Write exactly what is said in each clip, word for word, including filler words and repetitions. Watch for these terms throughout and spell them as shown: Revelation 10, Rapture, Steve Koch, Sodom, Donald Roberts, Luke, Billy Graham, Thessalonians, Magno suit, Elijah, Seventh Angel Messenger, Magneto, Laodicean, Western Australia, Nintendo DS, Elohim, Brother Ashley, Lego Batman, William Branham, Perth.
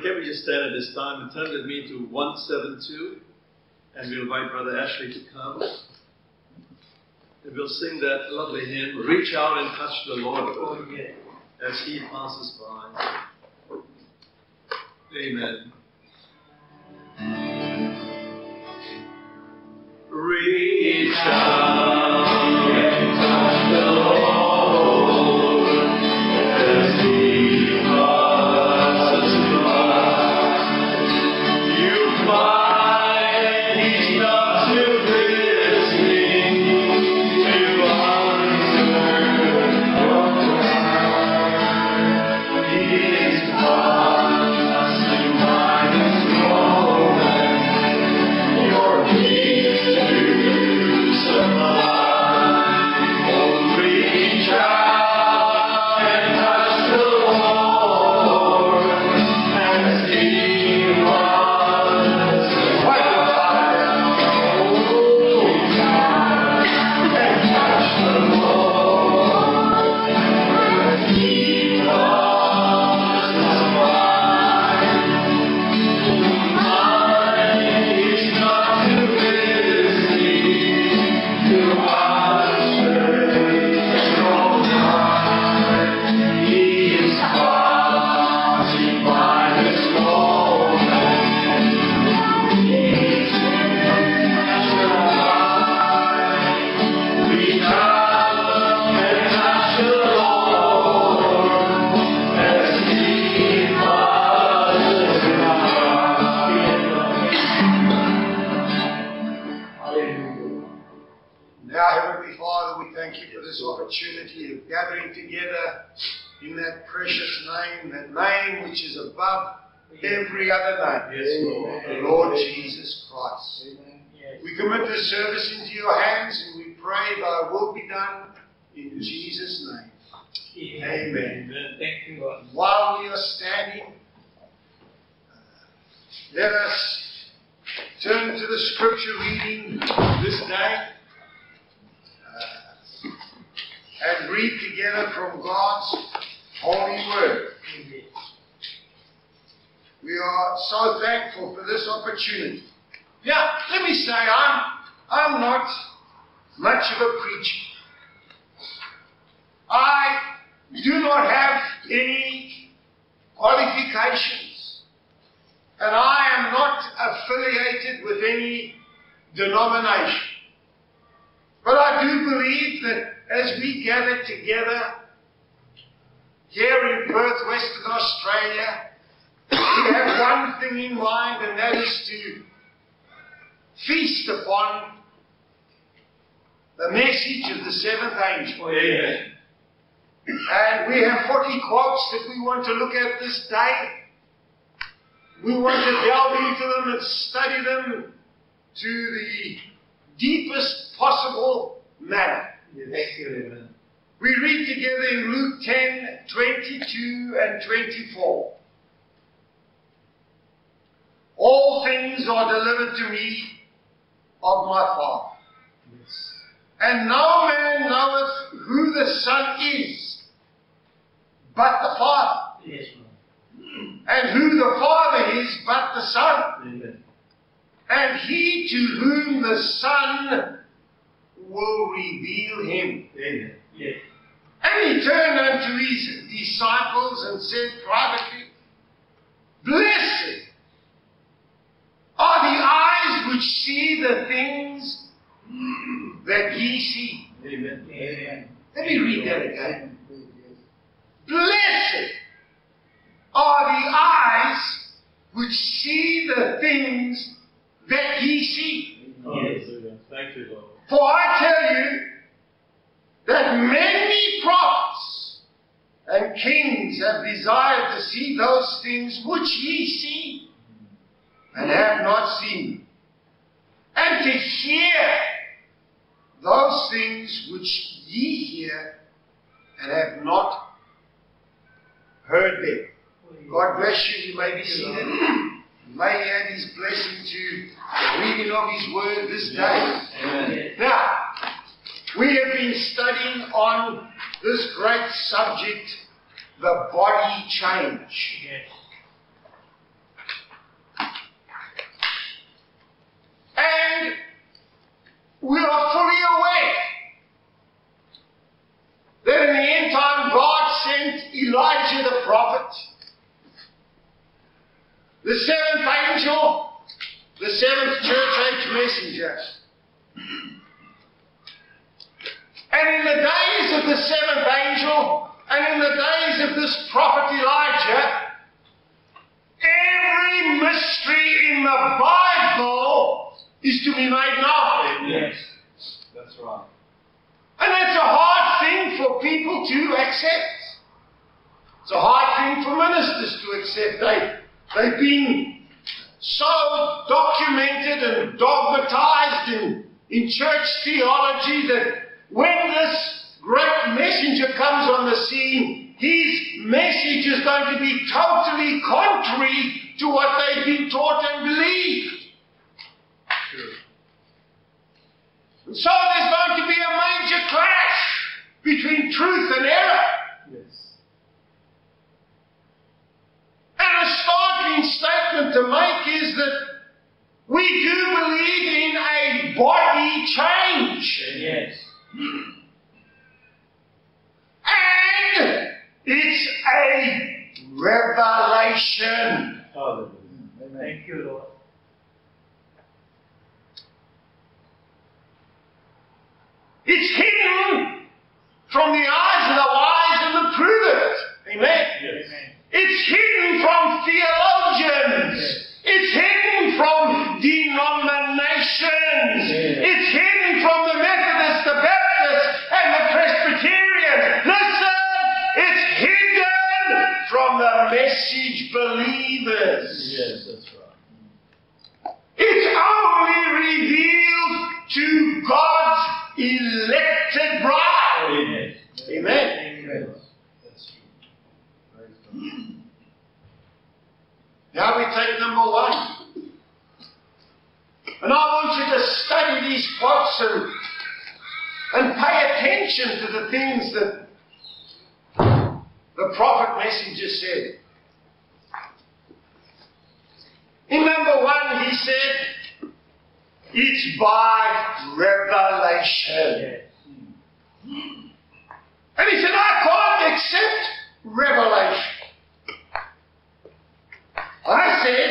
morning, can we just stand at this time and turn with me to one seventy-two, and we'll invite Brother Ashley to come. And we'll sing that lovely hymn, Reach Out and Touch the Lord, as He passes by. Amen. Reach out and touch the Lord, as He passes by. You find He's not too busy to answer your prayer. He is by. Every other name. Yes, Lord. The Lord Jesus Christ. Amen. Yes. We commit this service into your hands, and we pray thy will be done in Jesus' name. Yes. Amen. Amen. Thank you, Lord. While we are standing, let us turn to the scripture reading this day uh, and read together from God's holy word. Amen. We are so thankful for this opportunity. Now, let me say, I'm, I'm not much of a preacher. I do not have any qualifications. And I am not affiliated with any denomination. But I do believe that as we gather together here in Perth, Western Australia, we have one thing in mind, and that is to feast upon the message of the seventh angel. Yeah. And we have forty quotes that we want to look at this day. We want to delve into them and study them to the deepest possible manner. Yes. We read together in Luke ten, twenty-two and twenty-four. All things are delivered to me of my Father. Yes. And no man knoweth who the Son is, but the Father. Yes, Lord. And who the Father is, but the Son. Amen. And he to whom the Son will reveal him. Amen. Yes. And he turned unto his disciples and said privately, Blessed are the eyes which see the things that ye see. Amen. Amen. Let me read that again. Blessed are the eyes which see the things that ye see. Yes. Thank you, Lord. For I tell you that many prophets and kings have desired to see those things which ye see, and have not seen, and to hear those things which ye hear, and have not heard them. God bless you. You may be seated. May He add His blessing to the reading of His word this day. Amen. Now, we have been studying on this great subject, the body change. The seventh angel, the seventh church age messenger. And in the days of the seventh angel, and in the days of this prophet Elijah, every mystery in the Bible is to be made known. Yes, that's right. And that's a hard thing for people to accept. It's a hard thing for ministers to accept. They, they've been so documented and dogmatized in, in church theology that when this great messenger comes on the scene, his message is going to be totally contrary to what they've been taught and believed. Sure. And so there's going to be a major clash between truth and error. Yes. And a startling statement to make is that we do believe in a body change. Yes. And it's a revelation. Hallelujah. Thank you, Lord. It's hidden from the eyes of the wise and the prudent. Amen. Yes. Amen. It's hidden from theologians. Yes. It's hidden from denominations. Yes. It's hidden from the Methodists, the Baptists, and the Presbyterians. Listen, it's hidden from the message believers. Yes, that's right. It's only revealed to God's elected bride. Amen. Amen. Amen. Now we take number one. And I want you to study these plots and, and pay attention to the things that the prophet messenger said. In number one, he said, it's by revelation. And he said, I can't accept revelation. I said,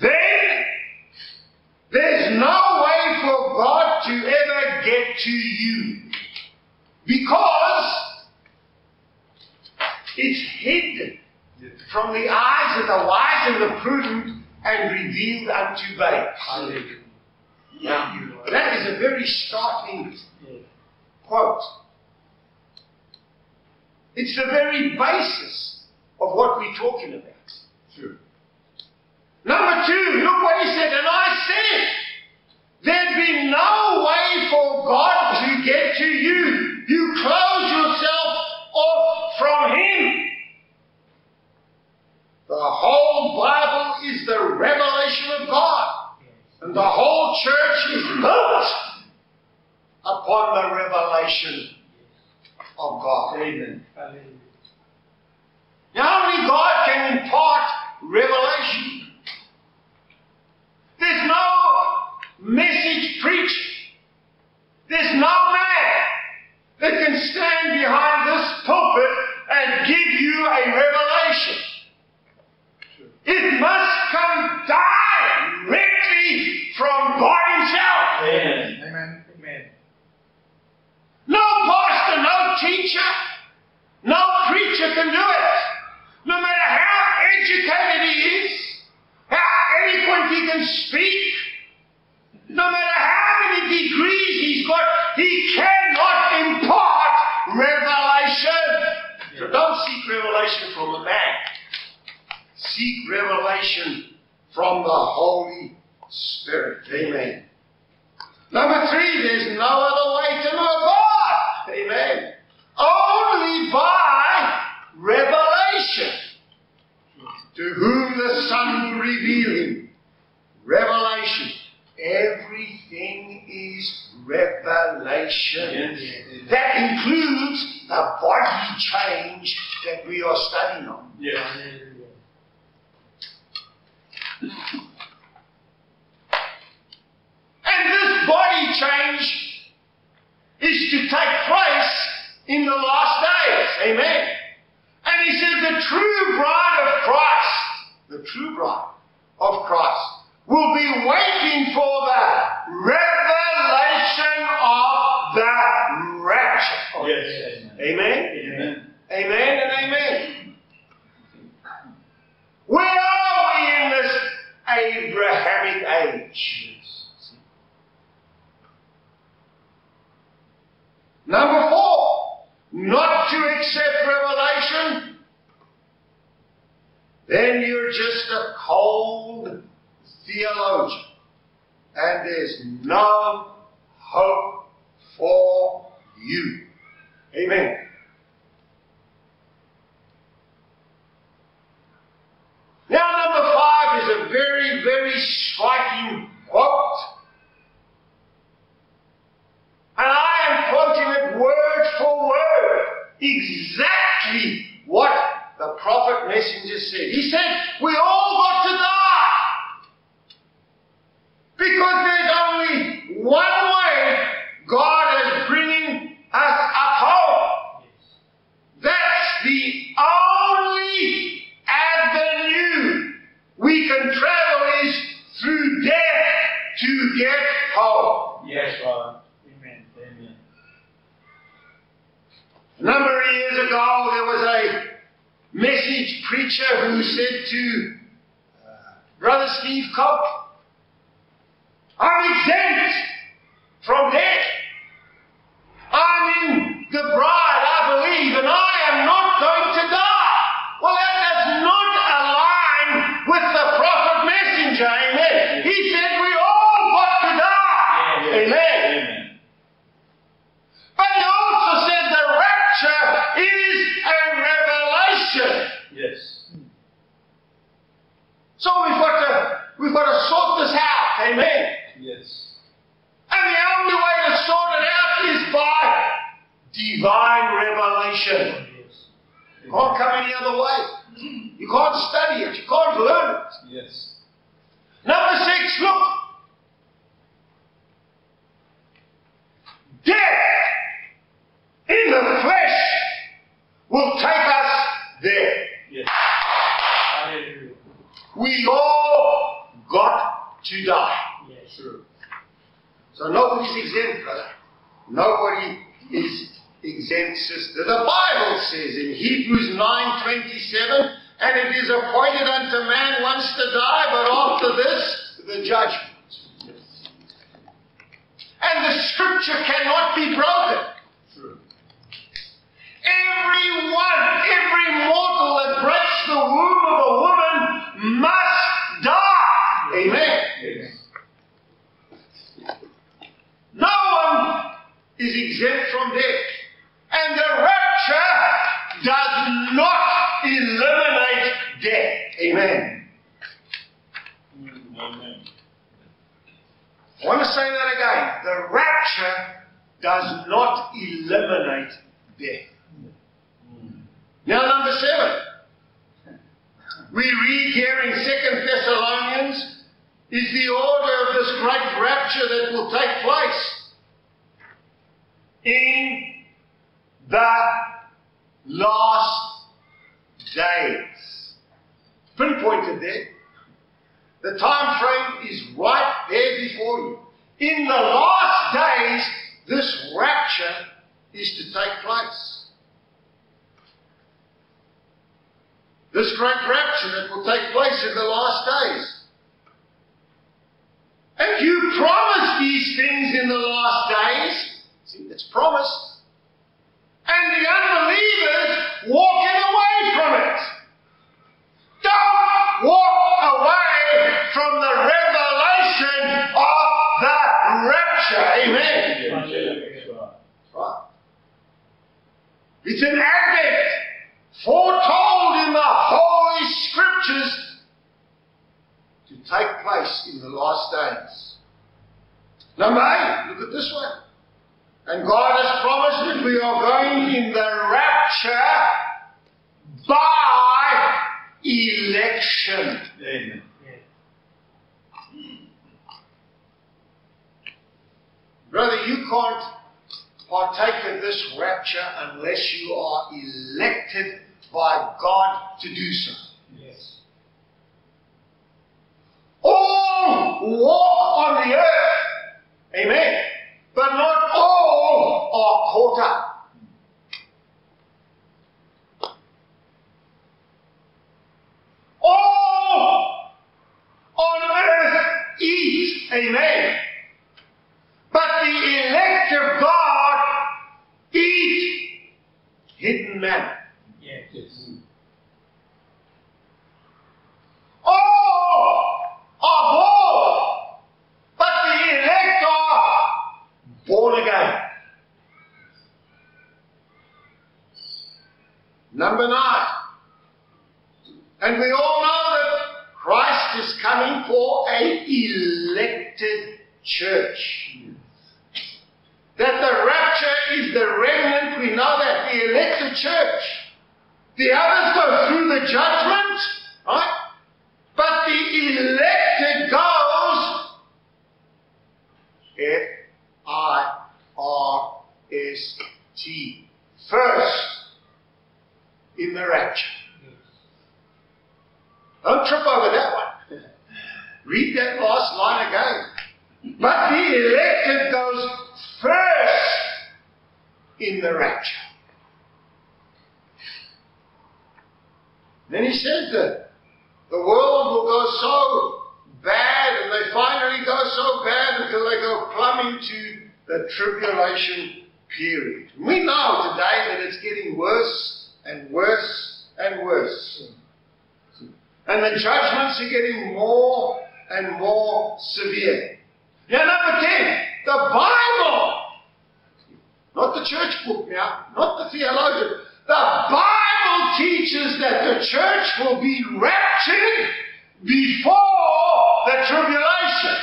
then there's no way for God to ever get to you because it's hidden from the eyes of the wise and the prudent and revealed unto babes. Now, that is a very startling quote. It's the very basis of what we're talking about. Sure. Number two, look what he said, and I said, there'd be no way for God to get to you. You close yourself off from Him. The whole Bible is the revelation of God, and the whole church is built upon the revelation of God. Amen. Amen. Now only God can impart revelation. There's no message preached. There's no man that can stand behind this pulpit and give you a revelation. Sure. It must come directly from God Himself. Amen. Amen. Amen. No pastor, no teacher, no preacher can do it. No matter how educated he is, how eloquent he can speak, no matter how many degrees he's got, he cannot impart revelation. Yeah. So don't seek revelation from a man. Seek revelation from the Holy Spirit. Amen. Number three, there's no other way to know God. Amen. Only by revelation. To whom the Son will reveal Him. Revelation. Everything is revelation. Yes. That includes the body change that we are studying on. Yes. And this body change is to take place in the last days. Amen. And he said, the true bride of Christ, the true bride bride of Christ will be waiting for the revelation of the rapture. Yes. Amen. Amen. Amen and amen. Where are we in this Abrahamic age? Number four, not to accept revelation, then you're just a cold theologian, and there's no hope for you. Amen. Now, number five is a very, very striking quote. And I am quoting it word for word, exactly what the prophet messenger said. He said, we all got to die, because there's only one way God is bringing us up home. That's the only avenue we can travel is through death to get home. Yes, Father. A number of years ago, there was a message preacher who said to Brother Steve Koch, I'm exempt from death. I'm in the bride, I believe, and I am not going to die. Well, that does not align with the prophet messenger, amen. He said we all got to die, amen. So we've got to we've got to sort this out, amen. Yes. And the only way to sort it out is by divine revelation. Yes. You can't come any other way. You can't study it. You can't learn it. Yes. Number six, look. Death in the flesh will take us there. Yes. We all got to die. Yes, true. So nobody's exempt, brother. Nobody is exempt, sister. The Bible says in Hebrews nine twenty-seven, and it is appointed unto man once to die, but after this, the judgment. Yes. And the scripture cannot be broken. True. Everyone, every mortal that breaks the womb of a woman must die. Amen. Yes. No one is exempt from death. And the rapture does not eliminate death. Amen. Amen. I want to say that again. The rapture does not eliminate death. Mm. Now, number seven. We read here in Second Thessalonians is the order of this great rapture that will take place in the last days. Pinpointed there. The time frame is right there before you. In the last days, this rapture is to take place. This great rapture that will take place in the last days. And you promised these things in the last days. See, it's promised. And the unbelievers walking away from it. Don't walk away from the revelation of the rapture. Amen. Amen. Right. It's an advent foretold in the Holy Scriptures to take place in the last days. Number eight, look at this one. And God has promised that we are going in the rapture by election. Amen. Brother, you can't partake of this rapture unless you are elected by God to do so. Yes. Amen. But the elect of God eat hidden manna. Yes. Yes. All are born, but the elect are born again. Number nine. And we all know that Christ is coming for an elected church. That the rapture is the remnant. We know that the elected church. The others go through the judgment, right? But the elected goes F I R S T first in the rapture. Don't trip over that one. Read that last line again. But the elected goes first in the rapture. Then he says that the world will go so bad, and they finally go so bad until they go plumb into the tribulation period. We know today that it's getting worse and worse and worse. And the judgments are getting more and more severe. Now, number ten, the Bible, not the church book now, not the theologian, the Bible teaches that the church will be raptured before the tribulation.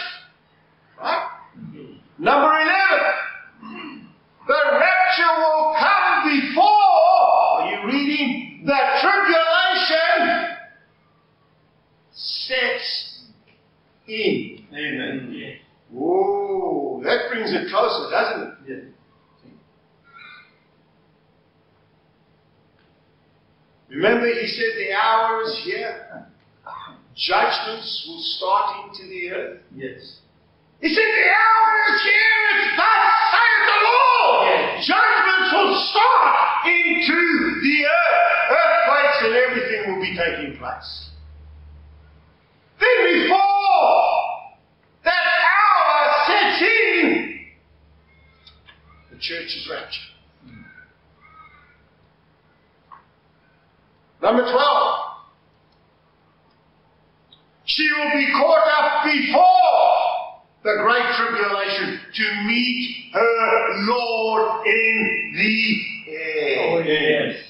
Right? Mm-hmm. Number eleven, the rapture will come before, are you reading, the tribulation sets in. Amen. Yeah. Whoa, that brings it closer, doesn't it? Yeah. Remember, he said the hour is here. Judgments will start into the earth. Yes. He said the hour is here. It's thus saith the Lord. Yes. Judgments will start into the earth. Earthquakes and everything will be taking place. Then before that hour sets in, the church is raptured. Number twelve. She will be caught up before the great tribulation to meet her Lord in the air. Oh, yes.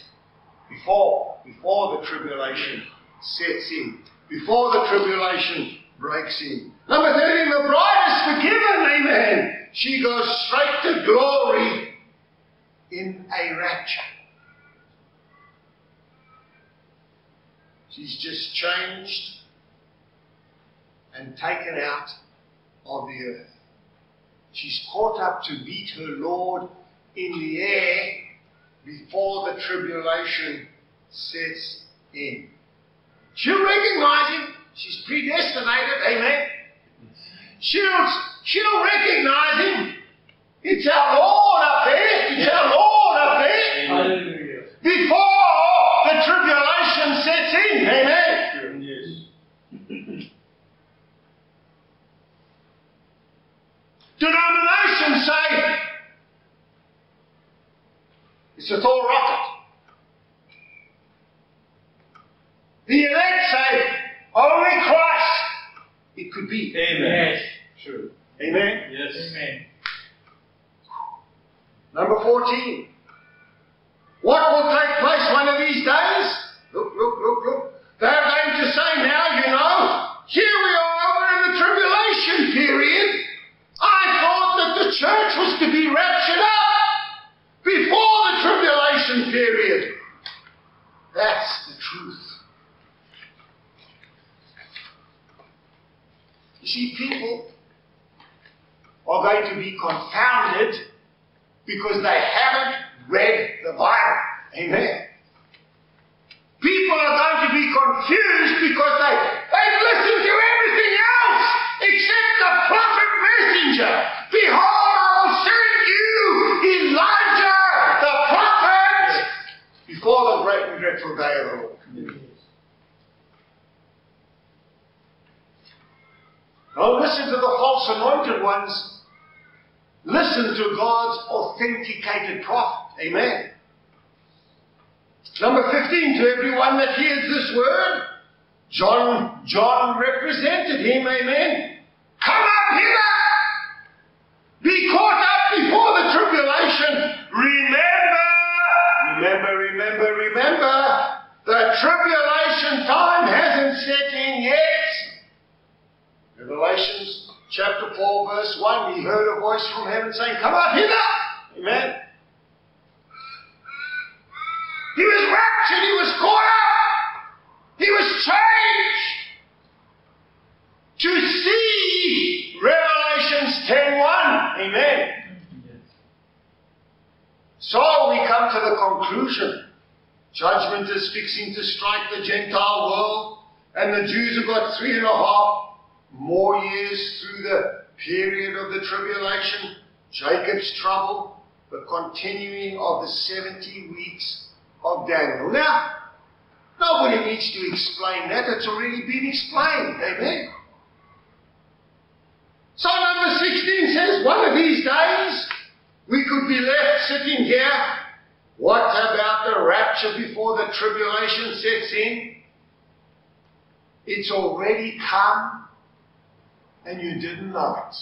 Before, before the tribulation sets in. Before the tribulation breaks in. Number thirteen, the bride is forgiven, amen. She goes straight to glory in a rapture. She's just changed and taken out of the earth. She's caught up to meet her Lord in the air before the tribulation sets in. She'll recognize him. She's predestinated, amen. She'll, she'll recognize him. It's our Lord up there. It's our Lord up there. Hallelujah. Before the tribulation sets in. Amen. Yes. Denominations say it's a tall rocket. The elect say only Christ. It could be. Amen. True. Amen. Yes. Amen. Number fourteen. What will take place one of these days? Look, look, look, look. They're going to say now, you know, here we are, we're in the tribulation period. I thought that the church was to be raptured up before the tribulation period. That's the truth. You see, people are going to be confounded because they haven't read the Bible. Amen. People are going to be confused because they, they've listened to everything else except the prophet messenger. Behold, I'll send you Elijah, the prophet, before the great and dreadful day of the Lord. Now listen to the false anointed ones. Listen to God's authenticated prophet. Amen. Number fifteen, to everyone that hears this word, John, John represented him. Amen. Come up hither. Be caught up before the tribulation. Remember, remember, remember, remember, the tribulation time hasn't set in yet. Revelations chapter four verse one, he heard a voice from heaven saying, come up hither. Amen. He was raptured, he was caught up, he was changed. To see Revelations ten one. Amen. So we come to the conclusion. Judgment is fixing to strike the Gentile world, and the Jews have got three and a half more years through the period of the tribulation, Jacob's trouble, the continuing of the seventy weeks of Daniel. Now, nobody needs to explain that. It's already been explained. Amen. So number sixteen says, one of these days, we could be left sitting here. What about the rapture before the tribulation sets in? It's already come. And you didn't know it.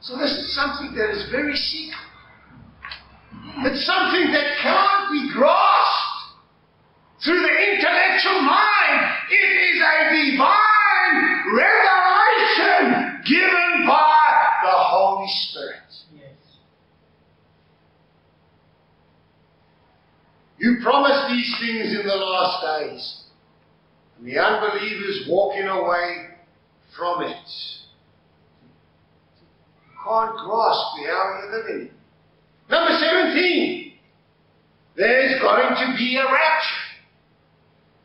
So this is something that is very secret. It's something that can't be grasped through the intellectual mind. It is a divine revelation given by the Holy Spirit. Yes. You promised these things in the last days, and the unbelievers walking away from it. You can't grasp the hour you're living in. Number seventeen. There's going to be a rapture.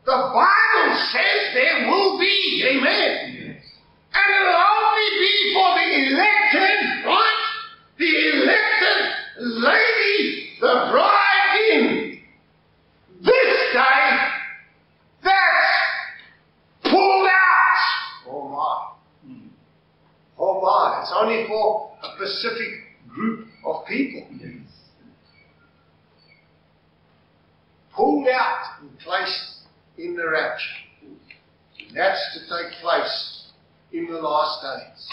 The Bible says there will be. Amen. Yes. And it will only be for the elected, right? The elected lady, the bride in this day that's pulled out. Oh my. Oh my, it's only for a specific group of people. Yes. Pulled out and placed in the rapture. And that's to take place in the last days.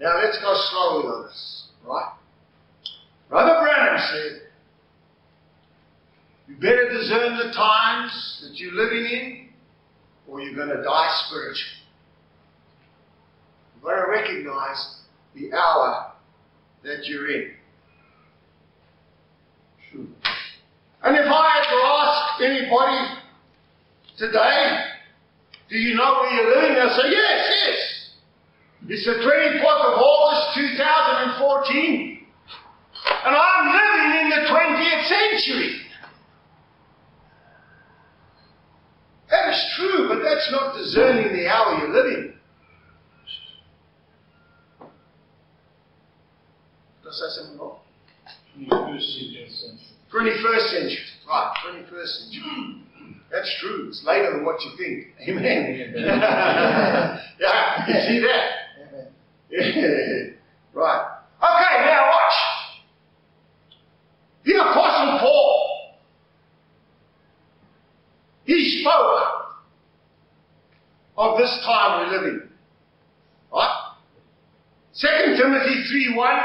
Now let's go slowly on this, right? Brother Branham said, you better discern the times that you're living in, or you're going to die spiritually. You've got to recognize the hour that you're in. Sure. And if I had to ask anybody today, do you know where you're living? They'll say, yes, yes. It's the twenty-fourth of August two thousand fourteen, and I'm living in the twentieth century. That is true, but that's not discerning the hour you're living. twenty-first century. Right, twenty-first century. That's true. It's later than what you think. Amen. Yeah, you see that? Yeah. Right. Okay, now watch. The Apostle Paul, he spoke of this time we're living. Right? Second Timothy three one.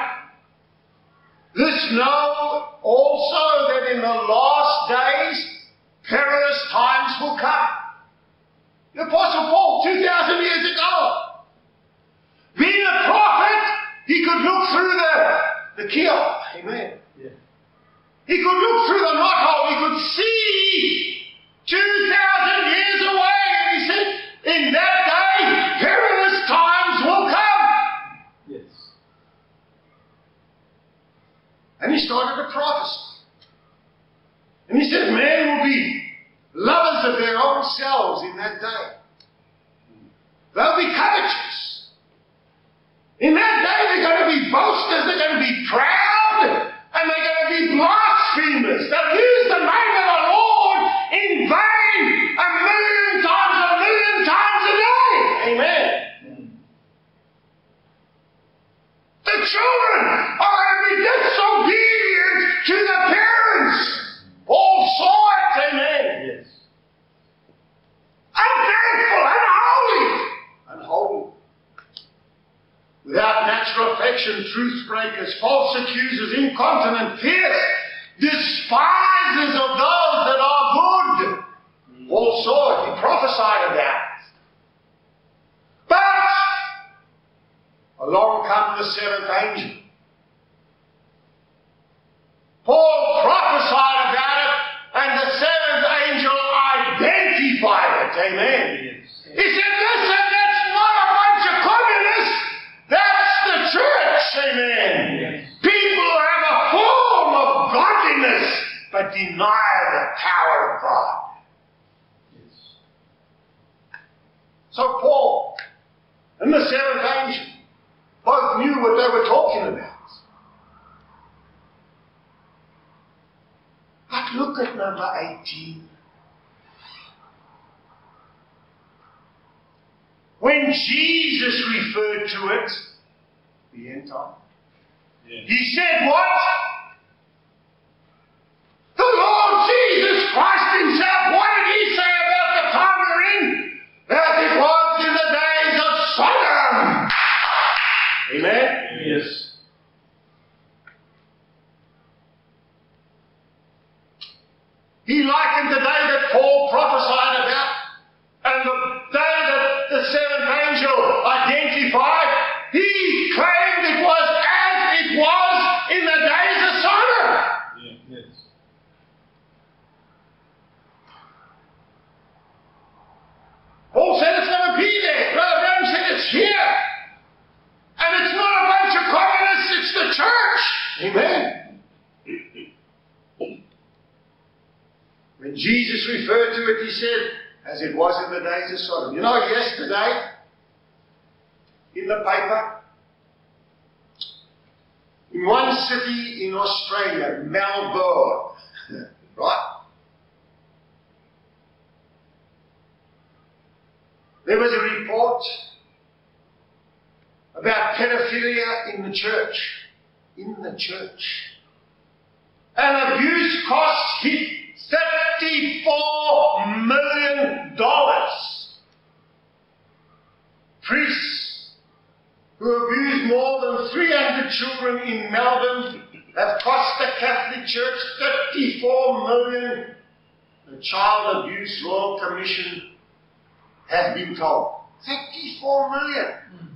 This know also that in the last days perilous times will come. The Apostle Paul, two thousand years ago, being a prophet, he could look through the, the keel. Amen. Yeah. He could look through the knothole. He could see two thousand years away. And he said, in that day, perilous times will come. And he started to prophesy. And he said, men will be lovers of their own selves in that day. They'll be covetous. In that day, they're going to be boasters, they're going to be proud, and they're going to be blasphemers. They'll use the name of the Lord in vain a million times, a million times a day. revelation, truth breakers, false accusers, incontinent, fierce, despisers of those that are good. All sorts. He prophesied of that. But along comes the seventh angel. Paul prophesied about it, and the seventh angel identified it. Amen. Yes. He said, listen, that's not a bunch of communists. That's the church. Amen. Yes. People have a form of godliness, but deny the power of God. Yes. So Paul and the seventh angel both knew what they were talking about. But look at number eighteen. When Jesus referred to it, the end time, yeah. He said what? The Lord Jesus Christ himself, what did he say about the time we're in? That it was in the days of Sodom. Amen? Yes. He likened the day that Paul prophesied about and the day that the seventh angel identified. He claimed it was as it was in the days of Sodom. Yeah, yes. Paul said it's going to be there. Brother Graham said it's here. And it's not a bunch of communists, it's the church. Amen. When Jesus referred to it, he said, as it was in the days of Sodom. You know, yesterday, in the paper, in one city in Australia, Melbourne, right? There was a report about pedophilia in the church. In the church. And abuse costs hit thirty-four million dollars. Priests who abused more than three hundred children in Melbourne have cost the Catholic Church thirty-four million dollars. The Child Abuse Royal Commission have been told. thirty-four million dollars.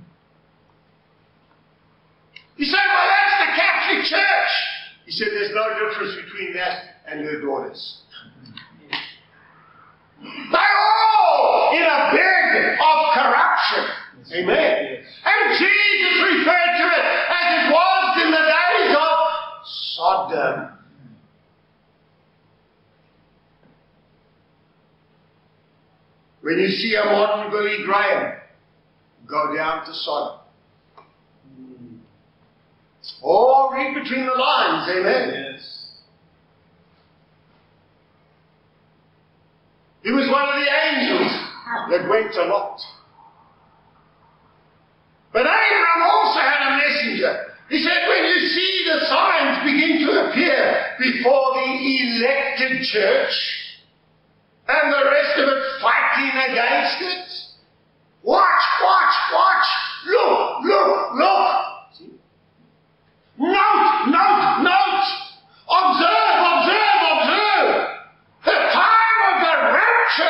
You say, well, that's the Catholic Church. He said, there's no difference between that and her daughters. They're all in a bed of corruption. Yes. Amen. Yes. And Jesus referred to it as it was in the days of Sodom. When you see a modern Billy Graham, go down to Sodom. Or read between the lines. Amen. Yes. He was one of the angels that went to Lot. But Abraham also had a messenger. He said, when you see the signs begin to appear before the elected church and the rest of it fighting against it, watch, watch, watch, look, look, look. See? Note, note, note, observe, observe, observe. The time is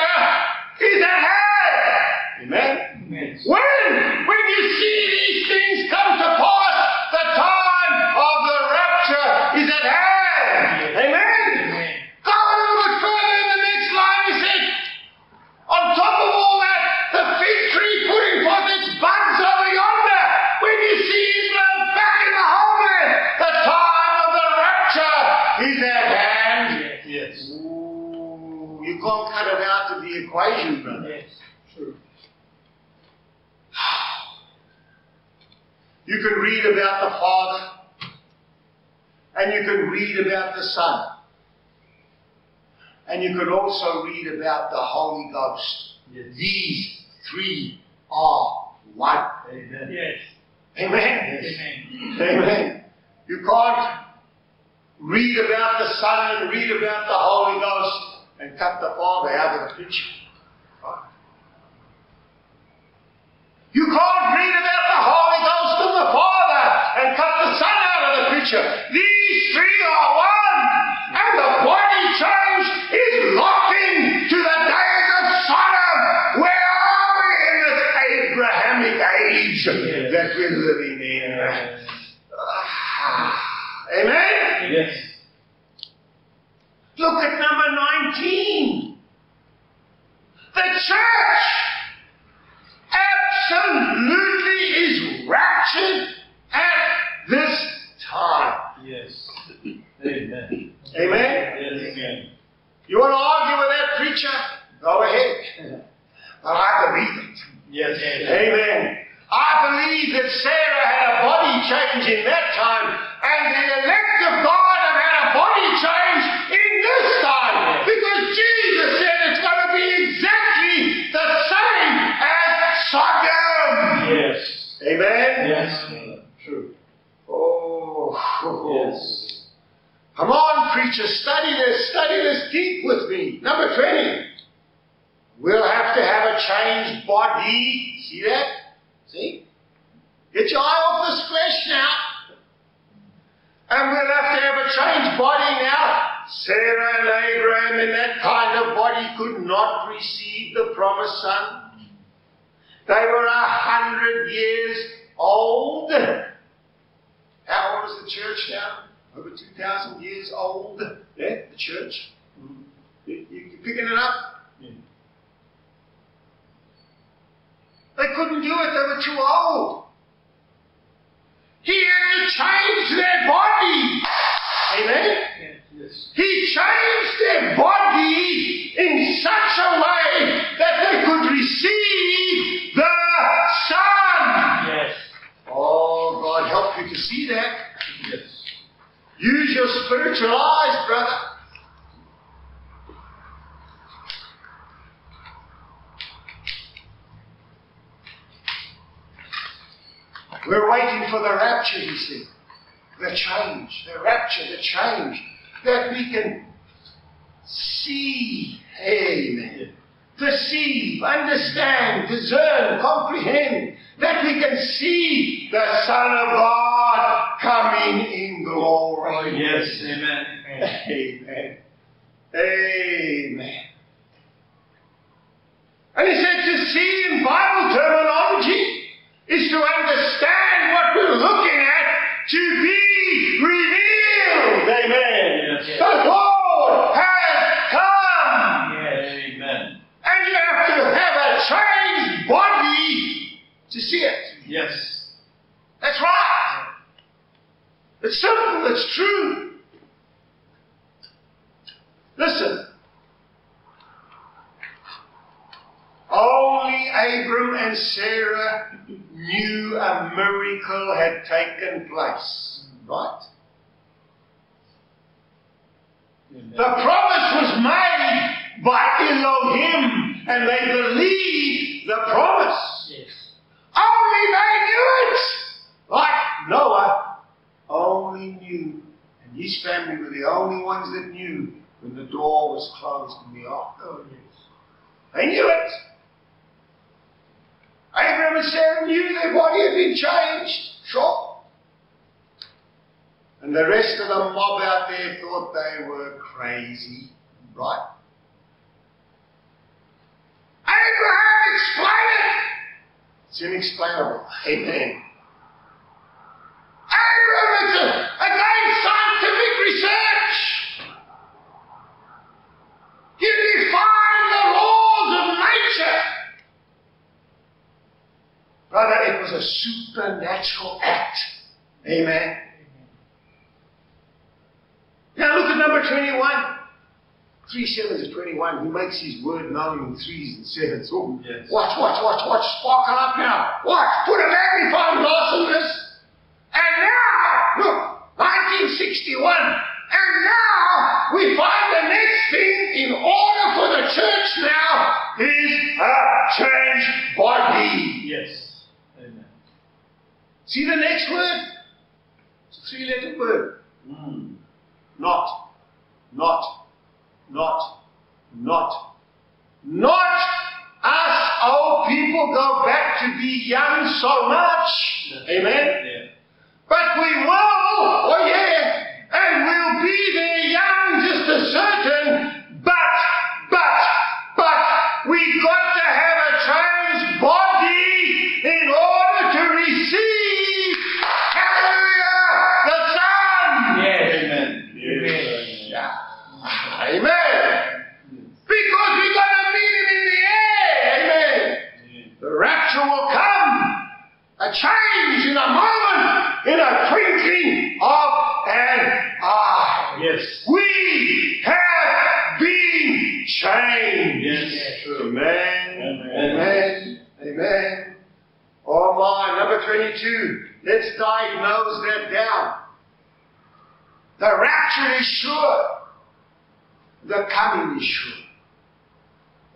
at hand. Amen? Yes. When? When you see these things come to pass, the time of the rapture is at hand. Yes. Amen? Yes. Go a little bit further in the next line. He said, on top of all that, the fig tree putting forth its buds over yonder. When you see Israel back in the homeland, the time of the rapture is at hand. Yes. Yes. Ooh, you can't cut it out of the equation, brother. Yes, true. You can read about the Father and you can read about the Son and you can also read about the Holy Ghost. Yes. These three are one. Amen. Yes. Amen. Yes. Amen. Amen. You can't read about the Son and read about the Holy Ghost and cut the Father out of the picture. Right. You can't read about the Holy Ghost and the Father and we're living in. Amen? Yes. Look at number nineteen. The church absolutely is raptured at this time. Yes. Amen. Amen? Yes. Amen. You want to argue with that preacher? Go ahead. But I believe it. Yes. Amen. I believe that Sarah had a body change in that time, and the elect of God have had a body change in this time, because Jesus said it's going to be exactly the same as Sodom. Yes. Amen? Yes. True. Oh. Yes. Come on, preachers, study this, study this deep with me. Number twenty. We'll have to have a changed body. See that? See? Get your eye off this flesh now. And we'll have to have a changed body now. Sarah and Abraham in that kind of body could not receive the promised son. They were a hundred years old. How old is the church now? Over two thousand years old. Yeah, the church. Mm-hmm. You, you picking it up? They couldn't do it, they were too old. He had to change their body. Amen? Yes. He changed their body in such a way that they could receive the Son. Yes. Oh, God, help you to see that. Yes. Use your spiritual eyes, brother. We're waiting for the rapture, he said. The change, the rapture, the change. That we can see, amen. Perceive, understand, discern, comprehend. That we can see the Son of God coming in glory. Yes, amen. Amen. Amen. And he said to see in Bible terminology is to understand what we're looking at to be revealed. Amen. Yes. The Lord has come. Yes. Amen. And you have to have a changed body to see it. Yes. That's right. It's simple. It's true. Listen. Only Abram and Sarah knew a miracle had taken place. Right? Amen. The promise was made by Elohim, and they believed the promise. Yes. Only they knew it! Like Noah only knew, and his family were the only ones that knew when the door was closed in the ark. Oh, yes. They knew it. Abraham and Sarah knew their body had been changed. Sure. And the rest of the mob out there thought they were crazy. Right? Abraham, explain it! It's inexplainable. Amen. Abraham, it's against scientific research. You define the laws of nature. Brother, it was a supernatural act. Amen. Amen. Now look at number twenty-one. Three sevens of twenty-one. He makes his word known in threes and sevens. Oh, yes. Watch, watch, watch, watch. Sparkle up now. Watch. Put a magnifying glass on this. And now, look, nineteen sixty-one. And now we find the next thing in order for the church now is a changed body. Yes. See the next word? It's a three-letter word. Mm. Not, not, not, not, not us old people go back to be young so much. That's amen? Right, yeah. But we will, oh yeah, and we'll be there young just as certain, but, but, but, we've got to have a changed body in order to receive change in a moment, in a twinkling of an eye. Yes. We have been changed. Yes. Yes. True. Amen. Amen. Amen. Amen. Amen. Oh my, number twenty-two. Let's diagnose that down. The rapture is sure. The coming is sure.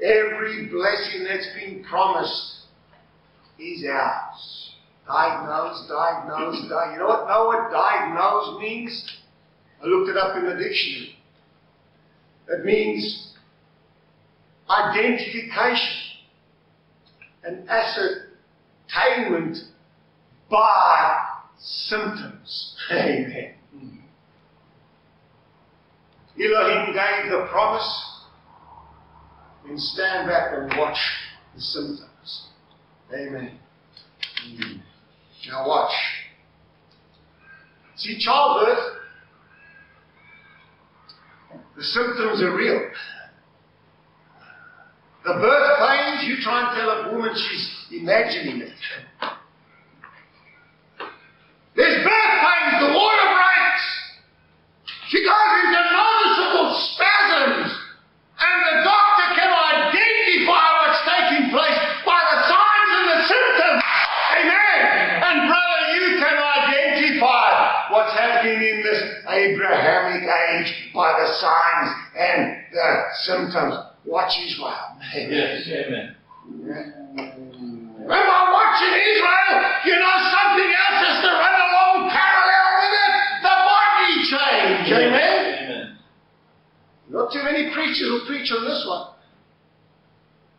Every blessing that's been promised is ours. Diagnose, diagnose, diagnose. You know what, know what diagnose means? I looked it up in the dictionary. It means identification and ascertainment by symptoms. Amen. Elohim gave the promise, and stand back and watch the symptoms. Amen. Mm. Now watch. See, childbirth, the symptoms are real. The birth pains, you try and tell a woman she's imagining it. There's birth pains, the water breaks. She goes into noticeable spasms, and the doctor can identify what's taking place by the signs and the symptoms. Amen. And brother, you can identify what's happening in this Abrahamic age by the signs and the symptoms. Watch Israel. Amen. Yes, amen. Amen. When I'm watching Israel, you know something else has to run along parallel with it. The body change. Amen. Amen. Not too many preachers will preach on this one.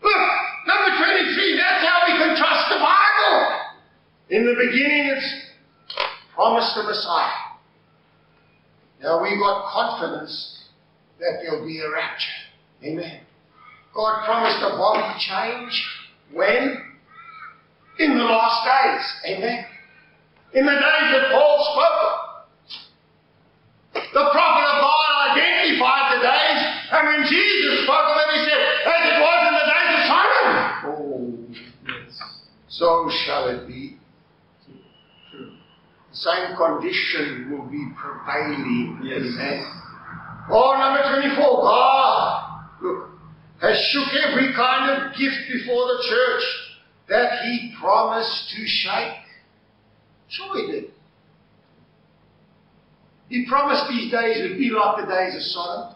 Look, number twenty-three, that's how we can trust the Bible. In the beginning, it's promised the Messiah. Now we've got confidence that there'll be a rapture. Amen. God promised a body change. When? In the last days. Amen. In the days that Paul spoke. The prophet of God identified the days, and when Jesus spoke of it, he said, as it was in the days of Simon. Oh, yes. So shall it be. True. The same condition will be prevailing. Yes. Amen. Oh, number twenty-four, God, look, has shook every kind of gift before the church that he promised to shake. Sure he did. He promised these days would be like the days of Sodom.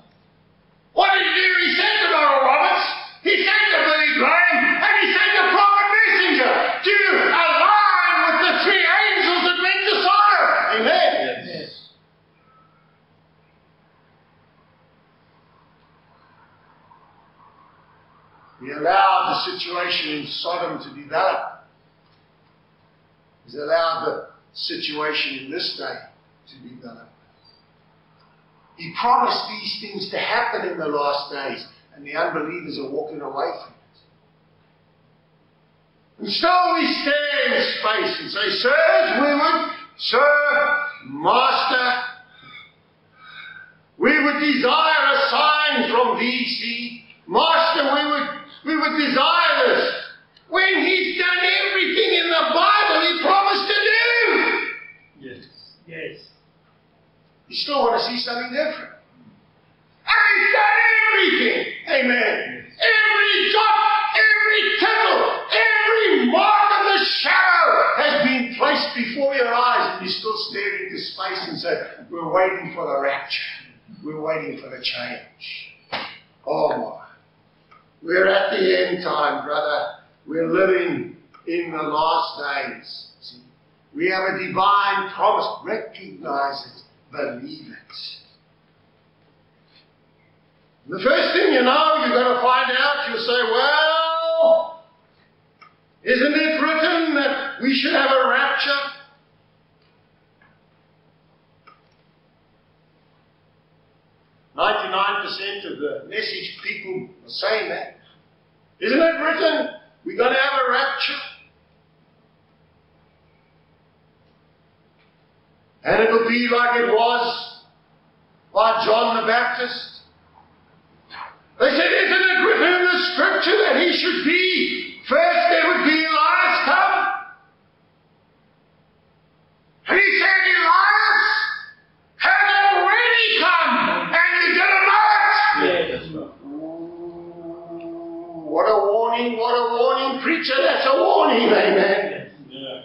What did he do? He sent to Donald Roberts, he sent to Billy Graham, and he sent the prophet messenger to align with the three angels that went to Sodom. Amen. Yes. He allowed the situation in Sodom to develop. He's allowed the situation in this day to develop. He promised these things to happen in the last days, and the unbelievers are walking away from it. And so we stand in space and say, sirs, we would, sir, master, we would desire a sign from D C. Master, we would, we would desire this. When he's done everything in the Bible he promised to do. Yes. Yes. You still want to see something different. And he's done everything. Amen. Yes. Every jot, every tittle, every mark of the shadow has been placed before your eyes. You're still staring into space and say, we're waiting for the rapture. We're waiting for the change. Oh my. We're at the end time, brother. We're living in the last days. See? We have a divine promise. Recognize it. Believe it. The first thing you know, you're going to find out, you'll say, well, isn't it written that we should have a rapture? ninety-nine percent of the message people are saying that. Isn't it written we're going to have a rapture? And it'll be like it was by John the Baptist. They said, isn't it written in the scripture that he should be? First there would be a last come. warning, preacher, that's a warning, amen. Yeah.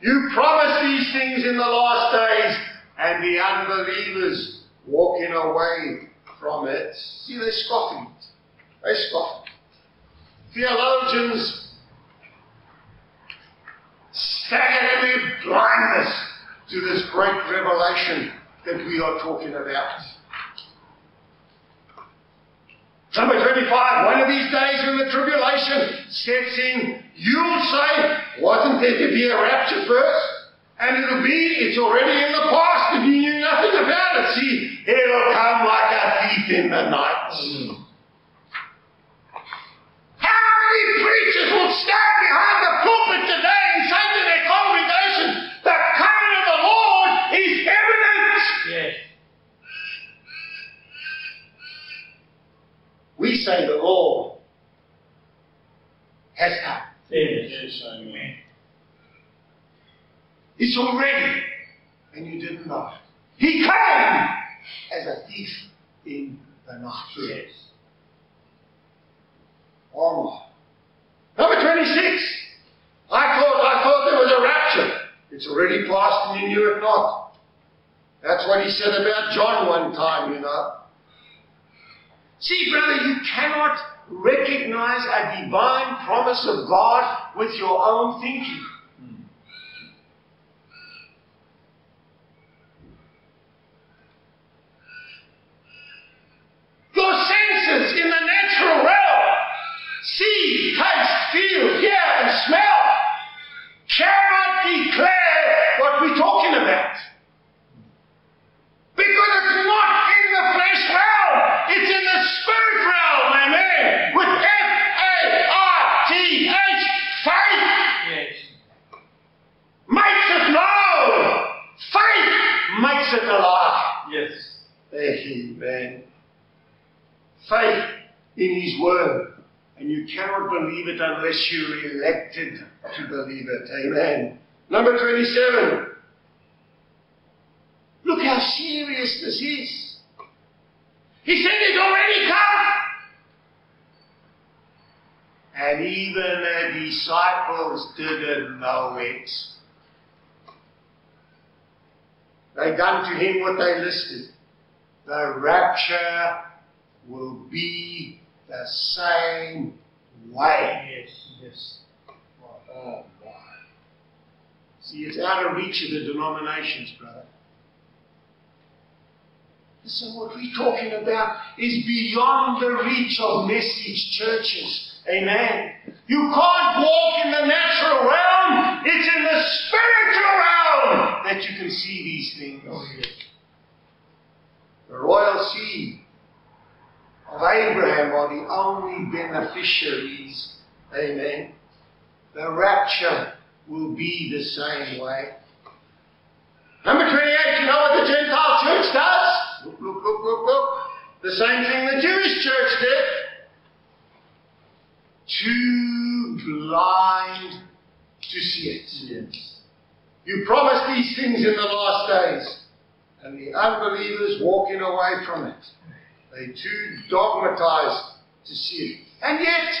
You promise these things in the last days, and the unbelievers walking away from it. See, they're scoffing. They scoff. Theologians stagger in their blindness to this great revelation that we are talking about. Number twenty-five, one of these days when the tribulation sets in, you'll say, wasn't there to be a rapture first? And it'll be, it's already in the past if you knew nothing about it. See, it'll come like a thief in the night. Mm. How many preachers will stand behind the pulpit today and say to their congregation, the coming of the Lord is imminent? Yeah. We say the Lord has come. Yes, amen. It's already, and you didn't know. He came as a thief in the night. Yes. Oh my. Number twenty-six. I thought, I thought there was a rapture. It's already past, and you knew it not. That's what he said about John one time, you know. See, brother, you cannot recognize a divine promise of God with your own thinking. Mm. Your senses in the natural realm, see, taste, feel, hear, and smell, cannot declare what we're talking about. Because it's not in the flesh realm. It's in the spirit realm, amen. With F A I T H, faith. Yes. Makes it known. Faith makes it alive. Yes. Amen. Faith in His Word. And you cannot believe it unless you're elected to believe it. Amen. Number twenty-seven. Look how serious this is. He said he's already come. And even the disciples didn't know it. They done to him what they listed. The rapture will be the same way. Yes, yes. Oh, wow. See, it's out of reach of the denominations, brother. So what we're talking about is beyond the reach of message churches. Amen. You can't walk in the natural realm. It's in the spiritual realm that you can see these things. Oh, yes. The royal seed of Abraham are the only beneficiaries. Amen. The rapture will be the same way. Number twenty-eight, you know what the Gentile church does? Look, look, look, look, look. The same thing the Jewish church did. Too blind to see it. Yes. You promised these things in the last days, and the unbelievers walking away from it. They too dogmatized to see it. And yet,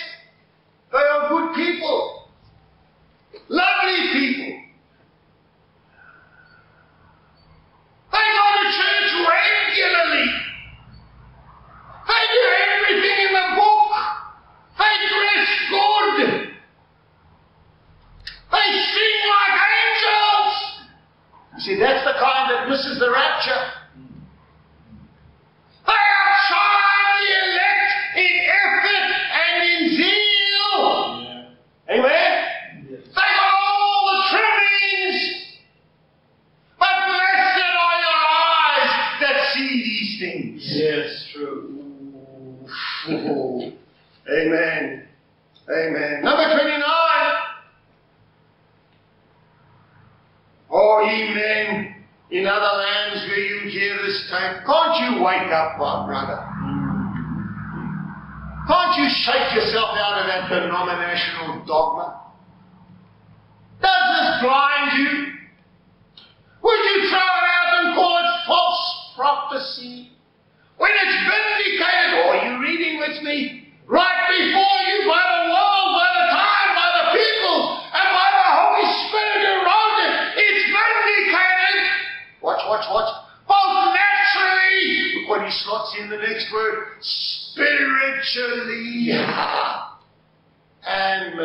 they are good people. Lovely people. They go to church regularly. They do everything in the book. They dress good. They sing like angels. You see, that's the kind that misses the rapture. They outshine the elect in effort and in zeal. Yeah. Amen? Yeah. They got all the trimmings. But blessed are your eyes that see these things. Yes, true. Ooh. Amen. Amen. Number twenty-nine. Oh, ye men in other lands where you hear this time, can't you wake up, my brother? Can't you shake yourself out of that denominational dogma? Does this blind you? Would you throw it out and call it false prophecy? When it's vindicated, or are you reading with me? Right before you, by the world, by the time.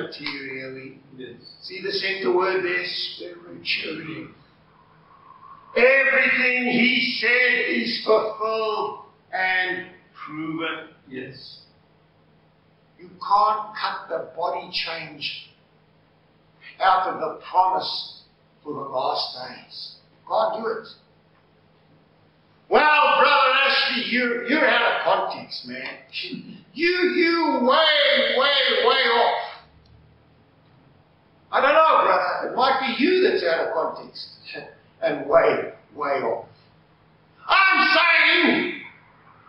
materially. Yes. See the center word there, spiritually. Everything he said is fulfilled and proven. Yes. You can't cut the body change out of the promise for the last days. You can't do it. Well, Brother Ashley, you, you're out of context, man. You, you way, way, way off. I don't know, brother. It might be you that's out of context and way, way off. I'm saying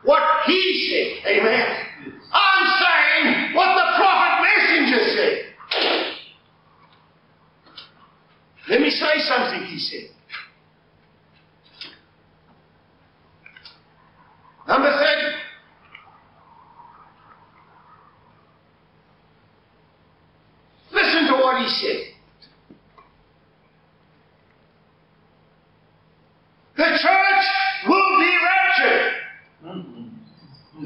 what he said, amen. Yes. I'm saying what the prophet messenger said. Let me say something he said. Number thirty. Listen to what he said. The church will be raptured. Mm-hmm.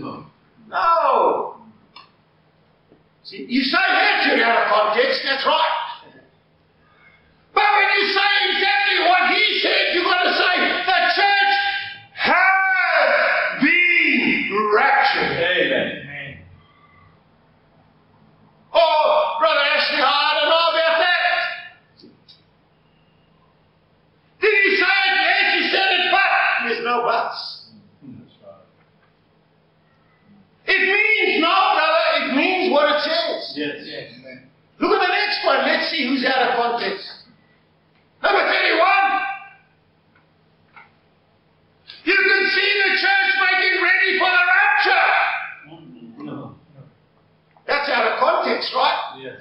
No. No. See, you say raptured out of context, that's right. But when you say exactly what he said, you've got to say the church has been raptured. Amen. Amen. Oh, Brother Ashley, I don't know about that. Did he say it? Yes, he said it, but there's no buts. It means no, brother, it means what it says. Yes. Yes. Amen. Look at the next one. Let's see who's out of context. Number thirty-one. You can see the church making ready for the rapture. Mm-hmm. No. That's out of context, right? Yes.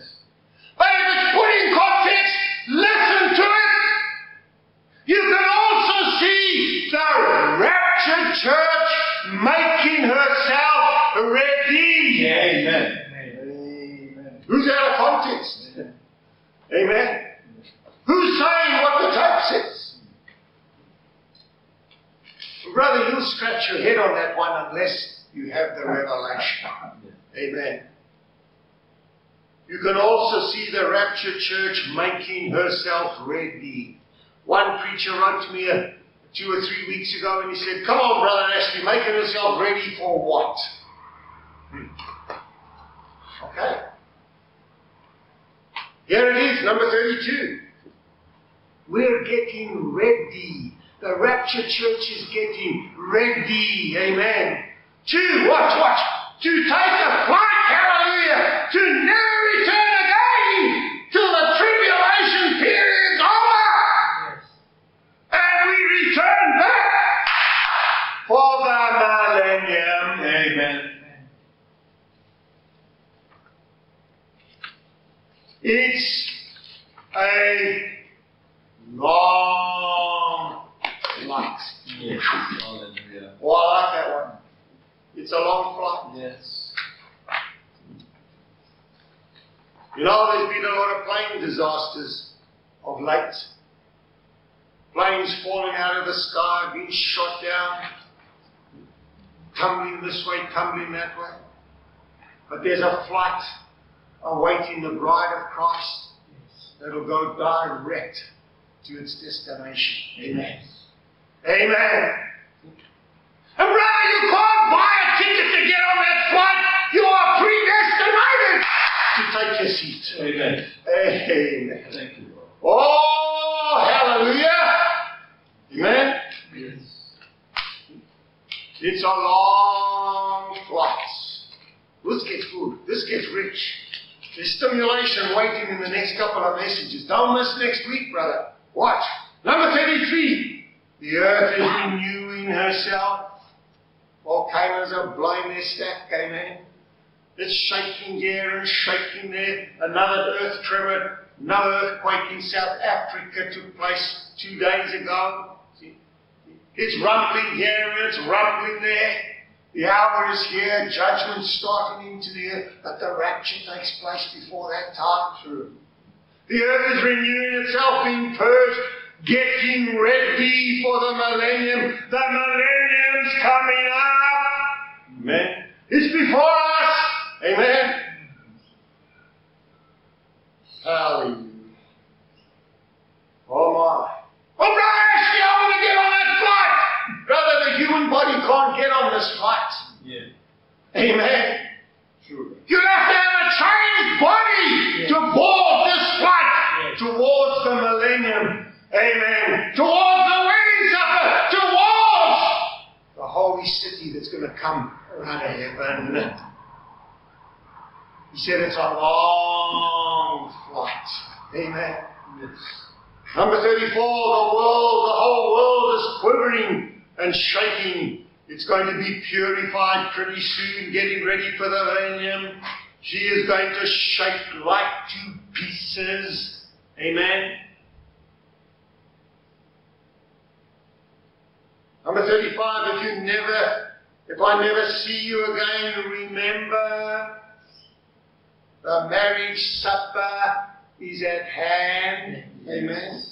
But if it's put in context, listen to it. You can also see the raptured church making herself ready. Amen. Amen. Amen. Who's out of context? Amen. Amen. Who's saying what the type says? Brother, you'll scratch your head on that one unless you have the revelation. Amen. You can also see the rapture church making herself ready. One preacher wrote to me a, two or three weeks ago and he said, come on, Brother Ashley, making herself ready for what? Okay. Here it is, number thirty-two. We're getting ready. The rapture church is getting ready. Amen. To, watch, watch. To take a flight, hallelujah. To never return again till the tribulation period is over. Yes. And we return back for the millennium. Amen. It's a long flight. Yes. Hallelujah. Oh, I like that one. It's a long flight. Yes. You know, there's been a lot of plane disasters of late. Planes falling out of the sky, being shot down, tumbling this way, tumbling that way. But there's a flight awaiting the bride of Christ. Yes. That'll go direct to its destination. Amen. Amen. Amen. And brother, you can't buy a ticket to get on that flight. You are predestinated to take your seat. Amen. Amen. Thank you, Lord. Oh, hallelujah. Amen. Yes. It's a long flight. Let's get food. Let's get rich. There's stimulation waiting in the next couple of messages. Don't miss next week, brother. Watch. Number thirty-three. The earth is renewing herself. Volcanoes are blowing their stack, amen. It's shaking here and shaking there. Another earth tremor. Another earthquake in South Africa took place two days ago. See? It's rumbling here and it's rumbling there. The hour is here, judgment starting into the earth, but the rapture takes place before that time. True. The earth is renewing itself, being purged, getting ready for the millennium. The millennium's coming up. Amen. It's before us. Amen. Hallelujah. Oh my. Oh, Brother Ashley, I want to get on that flight. Brother, the human body can't get on this flight. Yeah. Amen. True. You have to have a trained body yeah. to board this flight yeah. towards the millennium. Amen. Towards the wedding supper. Towards the holy city that's going to come out of heaven. He said it's a long flight. Amen. Yes. Number thirty-four, the world, the whole world is quivering and shaking. It's going to be purified pretty soon, getting ready for the millennium. She is going to shake like two pieces. Amen. Number thirty-five, if you never, if I never see you again, remember the marriage supper is at hand. Amen.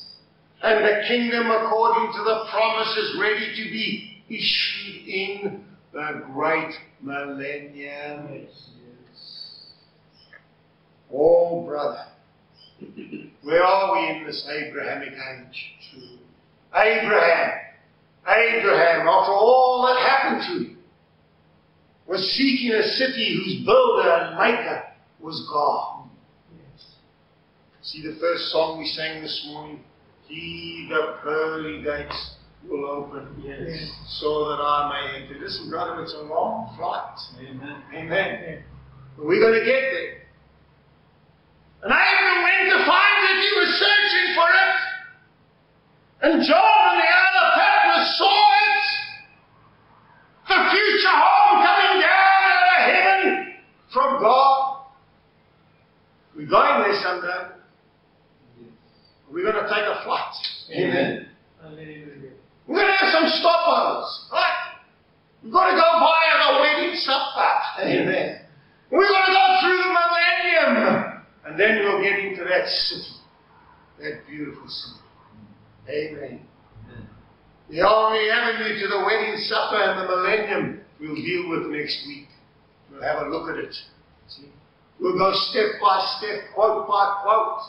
And the kingdom, according to the promise, is ready to be issued in the great millennium. Yes, yes. Oh, brother, where are we in this Abrahamic age? True. Abraham, Abraham, after all that happened to him, was seeking a city whose builder and maker was God. See the first song we sang this morning? He, the pearly gates will open, yes, yes. so that I may enter. Listen, brother, it's a long flight. Amen. Amen. Amen. But we're going to get there. And Abram went to find it. He was searching for it. And John and the other Baptist saw it. The future home coming down out of heaven from God. We're going there someday. We're going to take a flight. Amen. Amen. We're going to have some stopovers. Right? We've got to go by the wedding supper. Amen. We're going to go through the millennium. And then we'll get into that city. That beautiful city. Amen. Amen. The only avenue to the wedding supper and the millennium we'll deal with next week. We'll have a look at it. See? We'll go step by step, quote by quote.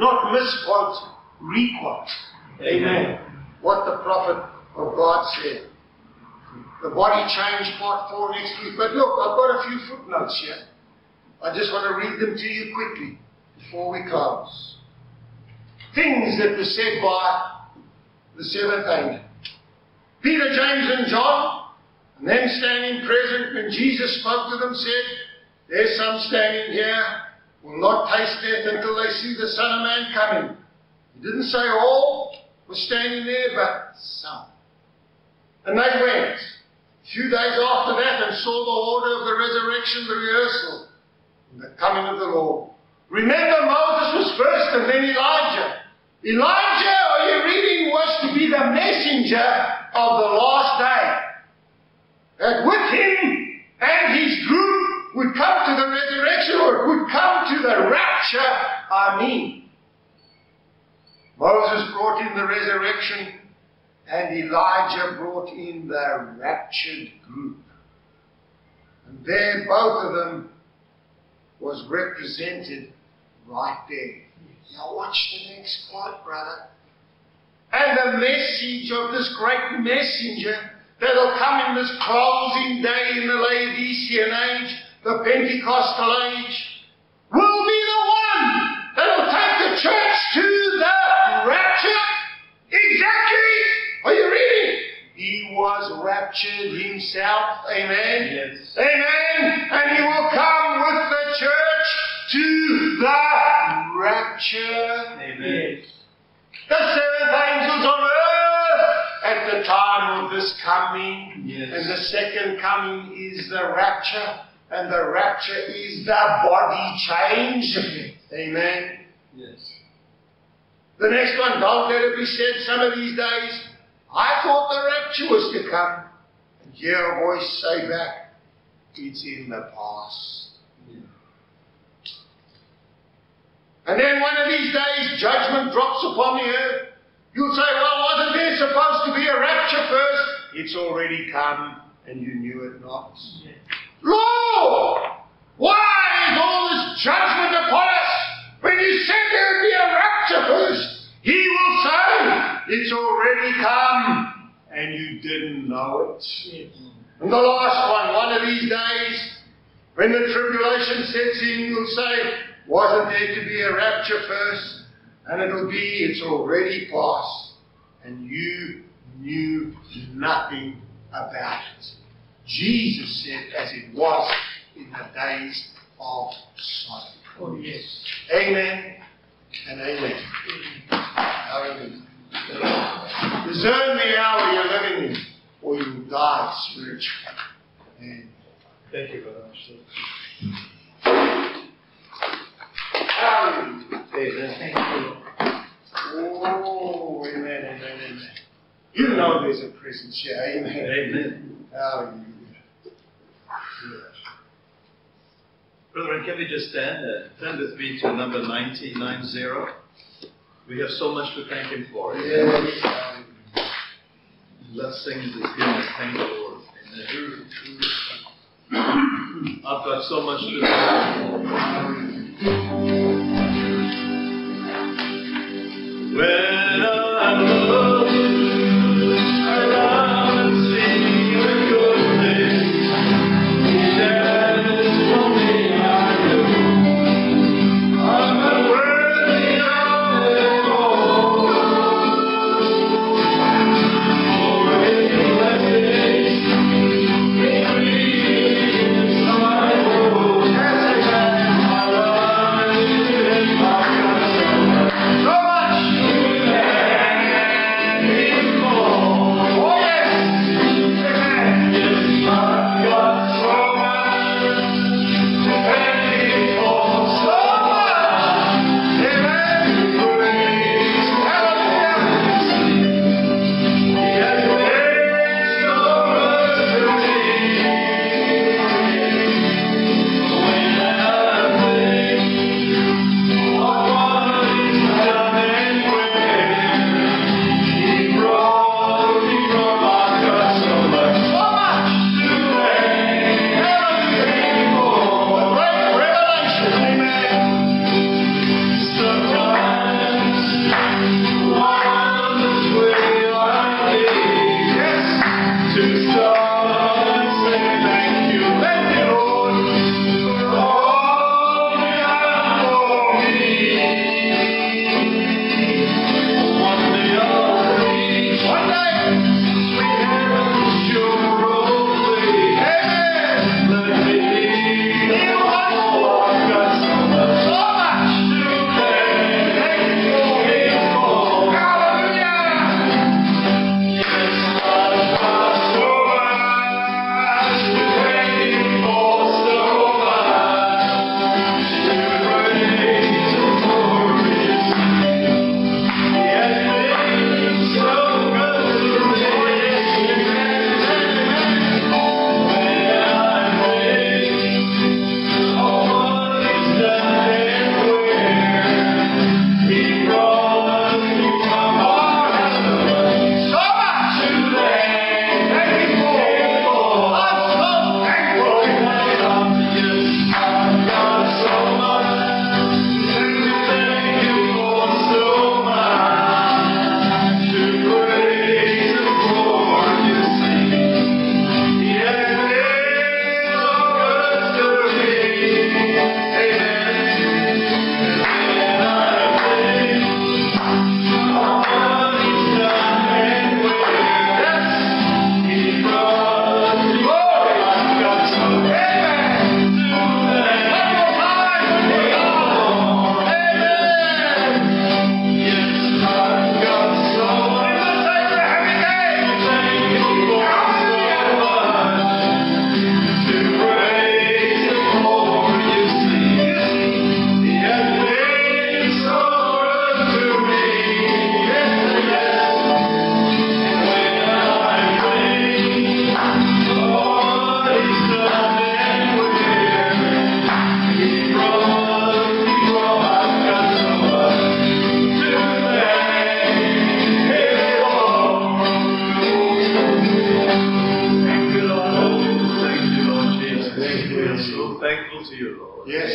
Not misquote, requote. Amen. What the prophet of God said. The body change part four next week. But look, I've got a few footnotes here. I just want to read them to you quickly before we close. Things that were said by the seventh angel. Peter, James and John, and them standing present when Jesus spoke to them, said, there's some standing here will not taste death until they see the Son of Man coming. He didn't say all were standing there, but some. And they went. A few days after that, and saw the order of the resurrection, the rehearsal, and the coming of the Lord. Remember, Moses was first and then Elijah. Elijah, are you reading, was to be the messenger of the last day. That with him and his group would come to the resurrection, or it would come to the rapture. I mean, Moses brought in the resurrection, and Elijah brought in the raptured group. And there, both of them was represented right there. Now watch the next part, brother. And the message of this great messenger that'll come in this closing day in the Laodicean age, the Pentecostal age, will be the one that will take the church to the rapture. Exactly. Are you reading? He was raptured himself. Amen. Yes. Amen. And he will come with the church to the rapture. Amen. The seventh angels on earth at the time of this coming. Yes. And the second coming is the rapture. And the rapture is the body change. Amen. Yes. The next one, don't let it be said some of these days, I thought the rapture was to come. And hear a voice say back, it's in the past. Yeah. And then one of these days, judgment drops upon the earth. You'll say, well, wasn't there supposed to be a rapture first? It's already come, and you knew it not. Yeah. Lord, why is all judgment upon us, when you said there would be a rapture first, he will say, it's already come, and you didn't know it. Mm-hmm. And the last one, one of these days, when the tribulation sets in, you'll say, wasn't there to be a rapture first? And it'll be, it's already past, and you knew nothing about it. Jesus said, as it was in the days of Sodom. Oh, yes. Amen and amen. Hallelujah. Discern the hour you're living in, or you will die spiritually. Amen. Thank you, Brother Ashley. Hallelujah. Thank you. Oh, amen, amen, amen. You know there's a presence here. Amen. Amen. Hallelujah. Brethren, can we just stand there? Turn with me to number nineteen ninety. We have so much to thank Him for. Yes. Um, let's sing this hymn. Thank the Lord. Amen. I've got so much to thank Him for. When I love you, I love and sing your goodness. There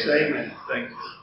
Amen. Thank you.